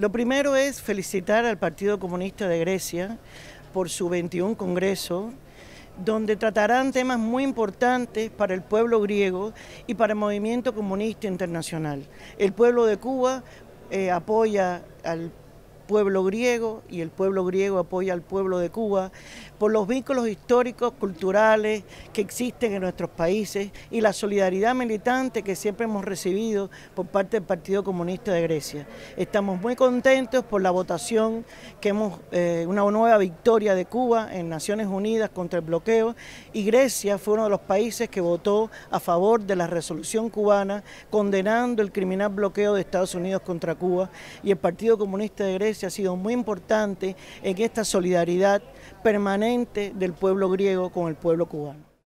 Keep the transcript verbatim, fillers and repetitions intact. Lo primero es felicitar al Partido Comunista de Grecia por su veintiún Congreso, donde tratarán temas muy importantes para el pueblo griego y para el movimiento comunista internacional. El pueblo de Cuba eh, apoya al pueblo griego y el pueblo griego apoya al pueblo de Cuba por los vínculos históricos, culturales que existen en nuestros países y la solidaridad militante que siempre hemos recibido por parte del Partido Comunista de Grecia. Estamos muy contentos por la votación que hemos, eh, una nueva victoria de Cuba en Naciones Unidas contra el bloqueo, y Grecia fue uno de los países que votó a favor de la resolución cubana condenando el criminal bloqueo de Estados Unidos contra Cuba, y el Partido Comunista de Grecia ha sido muy importante en esta solidaridad permanente del pueblo griego con el pueblo cubano.